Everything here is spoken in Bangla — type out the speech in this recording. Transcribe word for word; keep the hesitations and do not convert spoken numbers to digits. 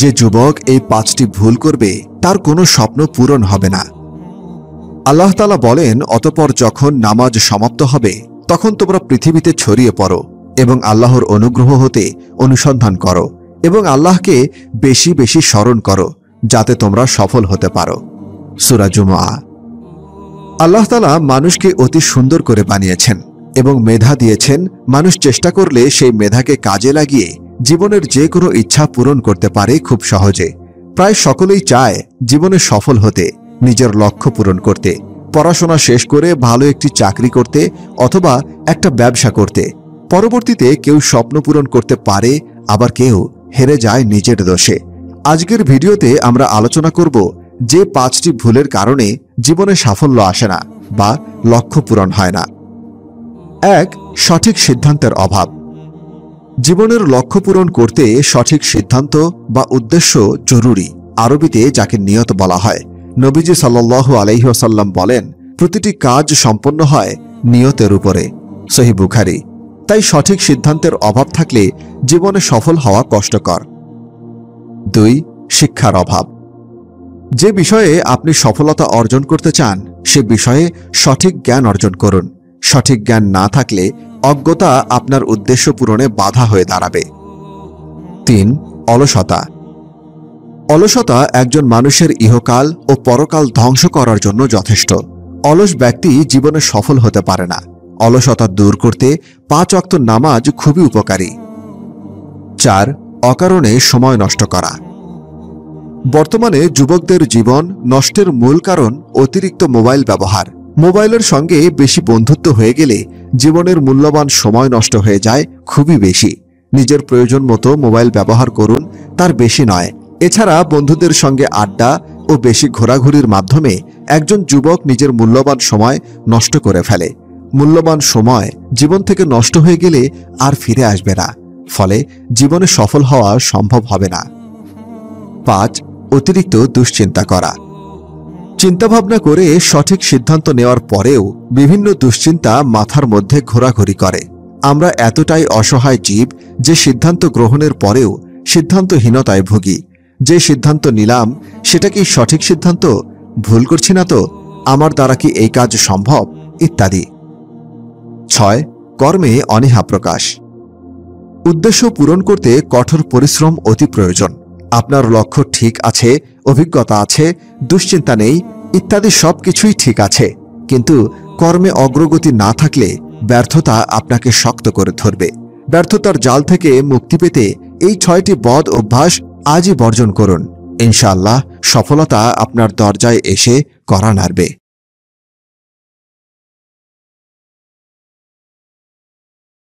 যে যুবক এই পাঁচটি ভুল করবে তার কোনো স্বপ্ন পূরণ হবে না। আল্লাহ তাআলা বলেন, অতঃপর যখন নামাজ সমাপ্ত হবে তখন তোমরা পৃথিবীতে ছড়িয়ে পড়ো এবং আল্লাহর অনুগ্রহ হতে অনুসন্ধান করো এবং আল্লাহকে বেশি বেশি স্মরণ করো যাতে তোমরা সফল হতে পারো। সূরা জুমুআ। আল্লাহ তাআলা মানুষকে অতি সুন্দর করে বানিয়েছেন এবং মেধা দিয়েছেন। মানুষ চেষ্টা করলে সেই মেধাকে কাজে লাগিয়ে জীবনের যে কোনো ইচ্ছা পূরণ করতে পারে খুব সহজে। প্রায় সকলেই চায় জীবনে সফল হতে, নিজের লক্ষ্য পূরণ করতে, পড়াশোনা শেষ করে ভালো একটি চাকরি করতে অথবা একটা ব্যবসা করতে। পরবর্তীতে কেউ স্বপ্ন পূরণ করতে পারে, আবার কেউ হেরে যায় নিজের দোষে। আজকের ভিডিওতে আমরা আলোচনা করব যে পাঁচটি ভুলের কারণে জীবনে সাফল্য আসে না বা লক্ষ্য পূরণ হয় না। এক, সঠিক সিদ্ধান্তের অভাব। জীবনের লক্ষ্য পূরণ করতে সঠিক সিদ্ধান্ত বা উদ্দেশ্য জরুরি, আরবিতে যাকে নিয়ত বলা হয়। নবীজি সাল্লাল্লাহু আলাইহি ওয়াসাল্লাম বলেন, প্রতিটি কাজ সম্পন্ন হয় নিয়তের উপরে। সহিহ বুখারী। তাই সঠিক সিদ্ধান্তের অভাব থাকলে জীবনে সফল হওয়া কষ্টকর। দুই, শিক্ষার অভাব। যে বিষয়ে আপনি সফলতা অর্জন করতে চান সে বিষয়ে সঠিক জ্ঞান অর্জন করুন। সঠিক জ্ঞান না থাকলে অজ্ঞতা আপনার উদ্দেশ্য পূরণে বাধা হয়ে দাঁড়াবে। তিন, অলসতা। অলসতা একজন মানুষের ইহকাল ও পরকাল ধ্বংস করার জন্য যথেষ্ট। অলস ব্যক্তি জীবনে সফল হতে পারে না। অলসতা দূর করতে পাঁচ ওয়াক্ত নামাজ খুবই উপকারী। চার, অকারণে সময় নষ্ট করা। বর্তমানে যুবকদের জীবন নষ্টের মূল কারণ অতিরিক্ত মোবাইল ব্যবহার। মোবাইলের সঙ্গে বেশি বন্ধুত্ব হয়ে গেলে জীবনের মূল্যবান সময় নষ্ট হয়ে যায় খুবই বেশি। নিজের প্রয়োজন মতো মোবাইল ব্যবহার করুন, তার বেশি নয়। এছাড়া বন্ধুদের সঙ্গে আড্ডা ও বেশি ঘোরাঘুরির মাধ্যমে একজন যুবক নিজের মূল্যবান সময় নষ্ট করে ফেলে। মূল্যবান সময় জীবন থেকে নষ্ট হয়ে গেলে আর ফিরে আসবে না, ফলে জীবনে সফল হওয়া সম্ভব হবে না। পাঁচ, অতিরিক্ত দুশ্চিন্তা করা। চিন্তাভাবনা করে সঠিক সিদ্ধান্ত নেওয়ার পরেও বিভিন্ন দুশ্চিন্তা মাথার মধ্যে ঘোরাঘুরি করে। আমরা এতটাই অসহায় জীব যে সিদ্ধান্ত গ্রহণের পরেও সিদ্ধান্তহীনতায় ভুগি। যে সিদ্ধান্ত নিলাম সেটা কি সঠিক সিদ্ধান্ত? ভুল করছি না তো? আমার দ্বারা কি এই কাজ সম্ভব? ইত্যাদি। ছয়, কর্মে অনীহা প্রকাশ। উদ্দেশ্য পূরণ করতে কঠোর পরিশ্রম অতি প্রয়োজন। আপনার লক্ষ্য ঠিক আছে, অভিজ্ঞতা আছে, দুশ্চিন্তা নেই ইত্যাদি সব কিছুই ঠিক আছে, কিন্তু কর্মে অগ্রগতি না থাকলে ব্যর্থতা আপনাকে শক্ত করে ধরবে। ব্যর্থতার জাল থেকে মুক্তি পেতে এই ছয়টি বদ অভ্যাস আজই বর্জন করুন। ইনশাআল্লাহ সফলতা আপনার দরজায় এসে কড়া নাড়বে।